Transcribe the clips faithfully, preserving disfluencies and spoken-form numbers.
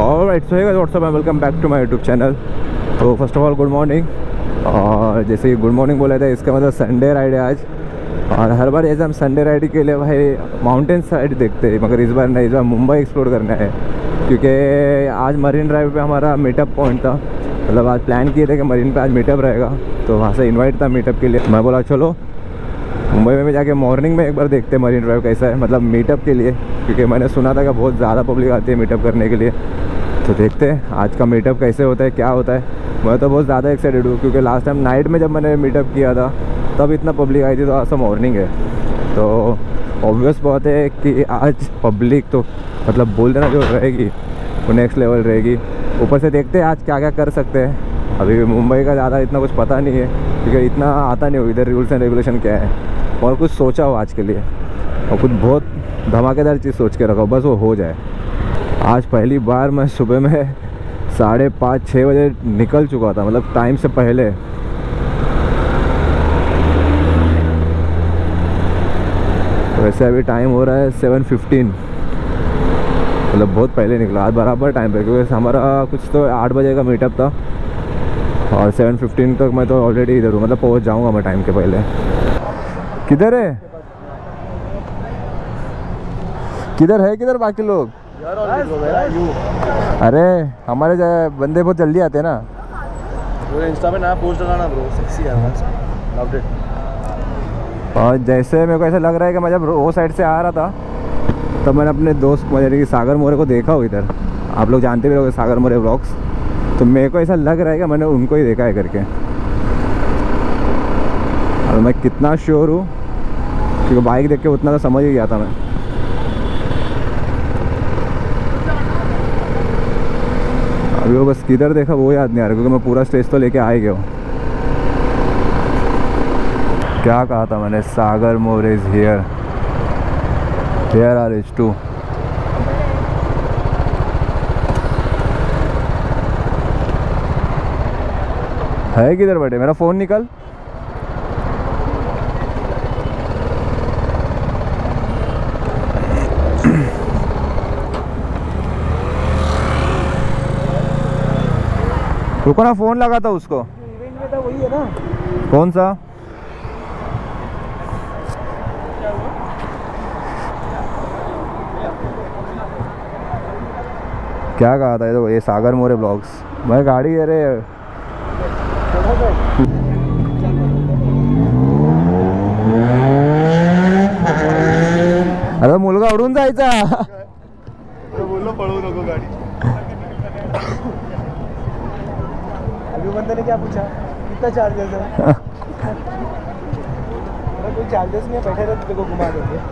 Alright so guys what's up and welcome back to my YouTube channel. तो first of all good morning. और जैसे कि good morning बोला था, इसका मतलब संडे राइड है आज। और हर बार ऐसे हम संडे राइड के लिए भाई माउंटेन साइड देखते हैं, मगर इस बार नहीं, इस बार मुंबई एक्सप्लोर करना है। क्योंकि आज मरीन ड्राइव पे हमारा मीटअप पॉइंट था, मतलब आज प्लान किए थे कि मरीन पे आज मीटअप रहेगा, तो वहाँ से इन्वाइट था मीटअप के लिए। मैं बोला चलो मुंबई में भी जाके मॉर्निंग में एक बार देखते हैं मरीन ड्राइव कैसा है, मतलब मीटअप के लिए, क्योंकि मैंने सुना था कि बहुत ज़्यादा पब्लिक आती है मीटअप करने के लिए। तो देखते हैं आज का मीटअप कैसे होता है, क्या होता है। मैं तो बहुत ज़्यादा एक्साइटेड हूँ, क्योंकि लास्ट टाइम नाइट में जब मैंने मीटअप किया था तब इतना पब्लिक आई थी, तो आज मॉर्निंग है तो ऑब्वियस बात है कि आज पब्लिक तो मतलब बोल देना जो रहेगी वो नेक्स्ट लेवल रहेगी। ऊपर से देखते हैं आज क्या क्या कर सकते हैं। अभी मुंबई का ज़्यादा इतना कुछ पता नहीं है, क्योंकि इतना आता नहीं हो इधर रूल्स एंड रेगुलेशन क्या है, और कुछ सोचा हो आज के लिए और कुछ बहुत धमाकेदार चीज़ सोच के रखा हो, बस वो हो जाए। आज पहली बार मैं सुबह में साढ़े पाँच छः बजे निकल चुका था, मतलब टाइम से पहले। वैसे अभी टाइम हो रहा है सेवन फिफ्टीन, मतलब बहुत पहले निकला आज बराबर टाइम पे, क्योंकि हमारा कुछ तो आठ बजे का मीटअप था और सेवन फिफ्टीन तक मैं तो ऑलरेडी इधर हूँ, मतलब पहुँच जाऊँगा मैं टाइम के पहले। किधर है किधर है किधर बाकी लोग? अरे हमारे बंदे बहुत जल्दी आते हैं ना, इंस्टा पे ना पोस्ट डालना ब्रो, सेक्सी है। और जैसे मेरे को ऐसा लग रहा है कि मैं जब वो साइड से आ रहा था तब तो मैंने अपने दोस्त मतलब कि सागर मोरे को देखा हो इधर, आप लोग जानते भी लोग सागर मोरे व्लॉग्स, तो मेरे को ऐसा लग रहा है कि मैंने उनको ही देखा है करके। और मैं कितना श्योर हूँ, क्योंकि बाइक देख के उतना तो समझ ही गया था मैं। अभी वो बस किधर देखा वो याद नहीं आ रहा, क्योंकि मैं पूरा स्टेज तो लेके आ ही गया हूँ। क्या कहा था मैंने, सागर मोर is here, here are is too. है किधर बैठे? मेरा फोन निकल। रुको ना, फोन लगा था उसको। इवेंट में था वही है ना? कौन सा? क्या कहा था ये तो, ये सागर मोरे ब्लॉग्स। मैं गाड़ी अरे अरे मुलगा उडून जायचा बोललो, पळू नको गाडी। अभी बंदे ने क्या पूछा, कितना चार्जेस है? अरे कोई चार्जेस नहीं, बैठे रहो, तुझे घुमा देंगे।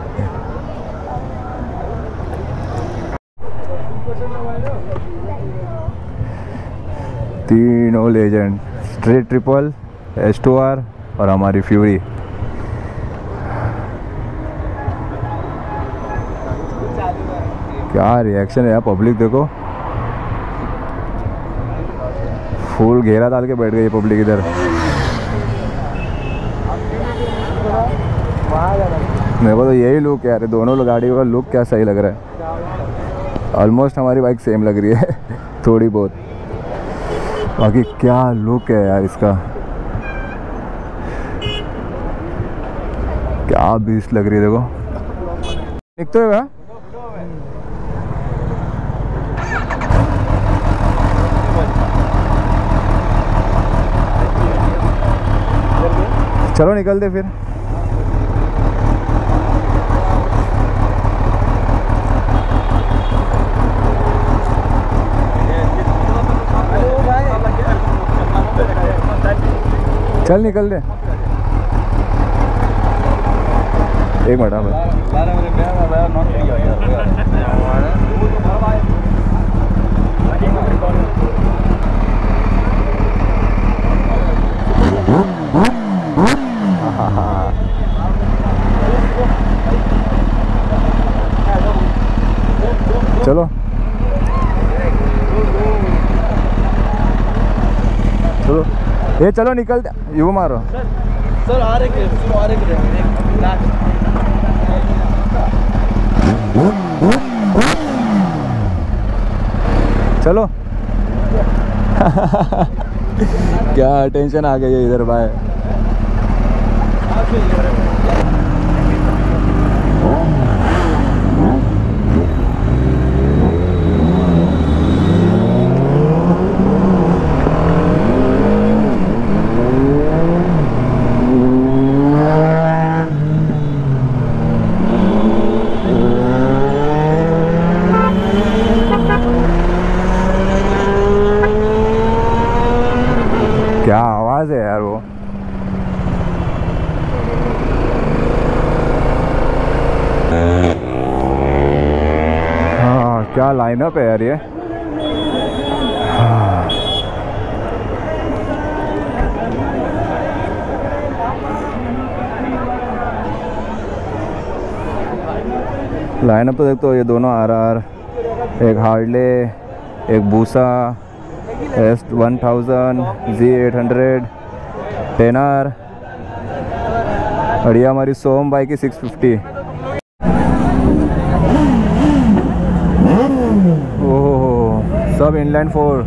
तीनों legend, straight triple, S two R और हमारी फ्यूरी। क्या रिएक्शन है यार पब्लिक, देखो फुल घेरा डाल के बैठ गई पब्लिक इधर। मेरे को तो यही लुक है यार, दोनों गाड़ियों का लुक क्या सही लग रहा है। ऑलमोस्ट हमारी बाइक सेम लग रही है थोड़ी बहुत, बाकी क्या लुक है यार इसका, क्या बीस लग रही है। देखो निकलते हुए चलो निकल दे फिर। चल निकल दे एक मिनट। चलो चलो ये चलो निकल यू मारो सर, सर आ रहे सर आ रहे चलो क्या टेंशन आ गई है इधर भाई। क्या आवाज है यार वो। हाँ क्या लाइनअप है यार ये। हाँ। लाइनअप तो देखते हो, ये दोनों आर आर, एक हार्ले, एक Busa S one thousand, G eight hundred, Tenere और ये हमारी सोम बाइक की सिक्स फिफ्टी। ओह सब इनलाइन फोर।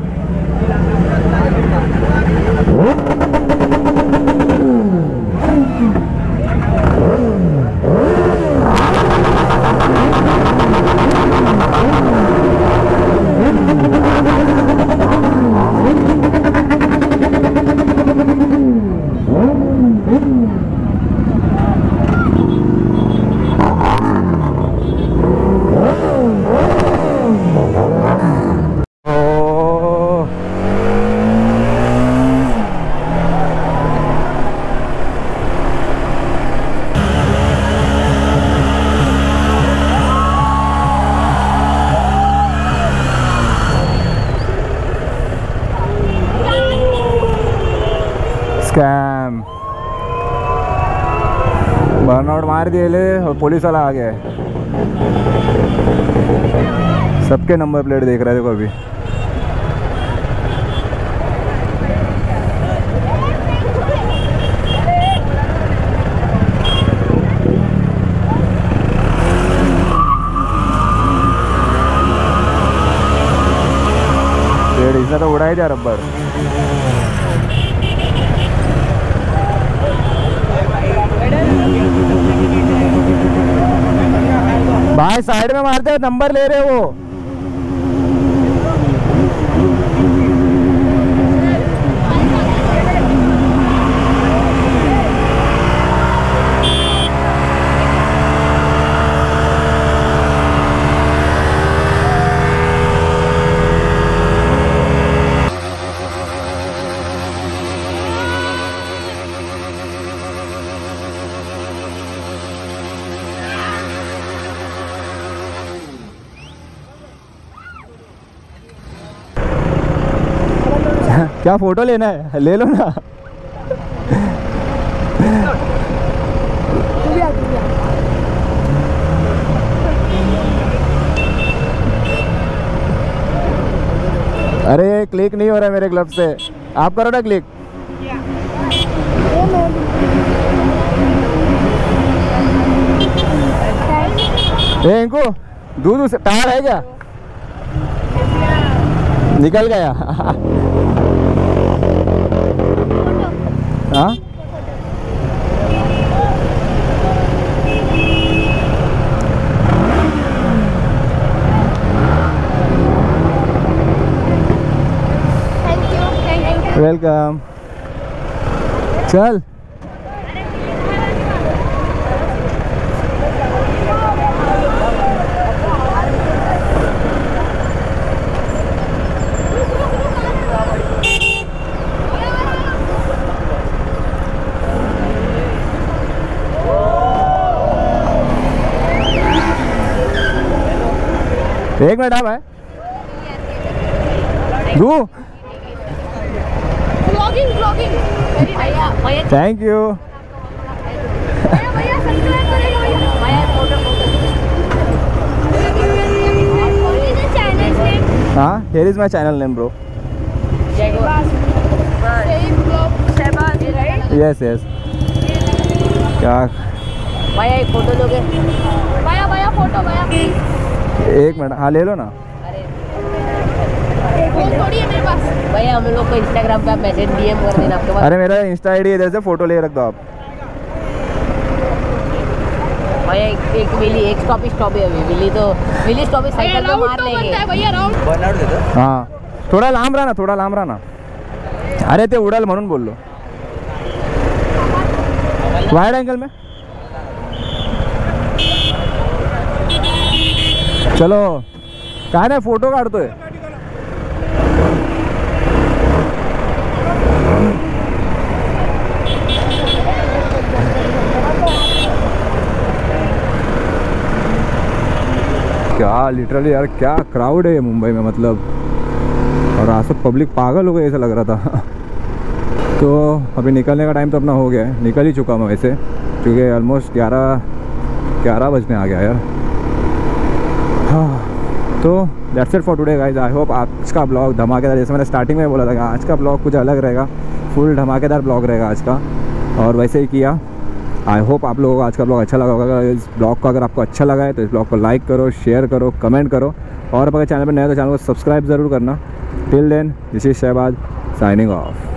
बर्नआउट मार दिए ले और पुलिस वाला आ गया। सबके नंबर प्लेट देख रहे थे अभी। पेड़ इसने तो उड़ाई दिया रब्बर। भाई साइड में मारते हैं, नंबर ले रहे हैं वो। क्या फोटो लेना है, ले लो ना। अरे क्लिक नहीं हो रहा है मेरे ग्लव से, आप करो ना क्लिक। ए इनको दूध उसे टार है क्या, निकल गया। हाँ वेलकम। चल एक मिनट आप है दू। Thank you. हाँ here is my channel name bro. Yes yes. क्या भैया एक फोटो लोगे भैया, भैया फोटो भैया। एक मिनट हाँ ले लो ना। भैया हम लोग को इंस्टाग्राम का मैसेज डीएम कर देना आपके पास। अरे मेरा इंस्टा आईडी इधर से फोटो ले रख दो आप भैया। एक एक मिली एक स्टॉप स्टॉप है अभी मिली तो मिली स्टॉप साइकिल पे मार लेंगे भैया। राउंड वन आउट दे दो। हां थोड़ा लांब रहा ना, थोड़ा लांब रहा ना। अरे ते उडाल म्हणून बोललो। वाइड एंगल में चलो। काय ना फोटो काढतोय। क्या लिटरली यार क्या क्राउड है मुंबई में मतलब, और आसो पब्लिक पागल हो गई ऐसा लग रहा था। तो अभी निकलने का टाइम तो अपना हो गया है, निकल ही चुका मैं वैसे क्योंकि ऑलमोस्ट ग्यारह ग्यारह बजने आ गया यार। हाँ तो that's it for today guys. I hope आज का ब्लॉग धमाकेदार, जैसे मैंने स्टार्टिंग में बोला था कि आज का ब्लॉग कुछ अलग रहेगा, फुल धमाकेदार ब्लॉग रहेगा आज का, और वैसे ही किया। आई होप आप लोगों को आज का ब्लॉग अच्छा लगा होगा। इस ब्लॉग को अगर आपको अच्छा लगा है तो इस ब्लॉग को लाइक करो, शेयर करो, कमेंट करो, और अगर चैनल पर नए हो तो चैनल को सब्सक्राइब ज़रूर करना। Till then this is Shahbaz signing of.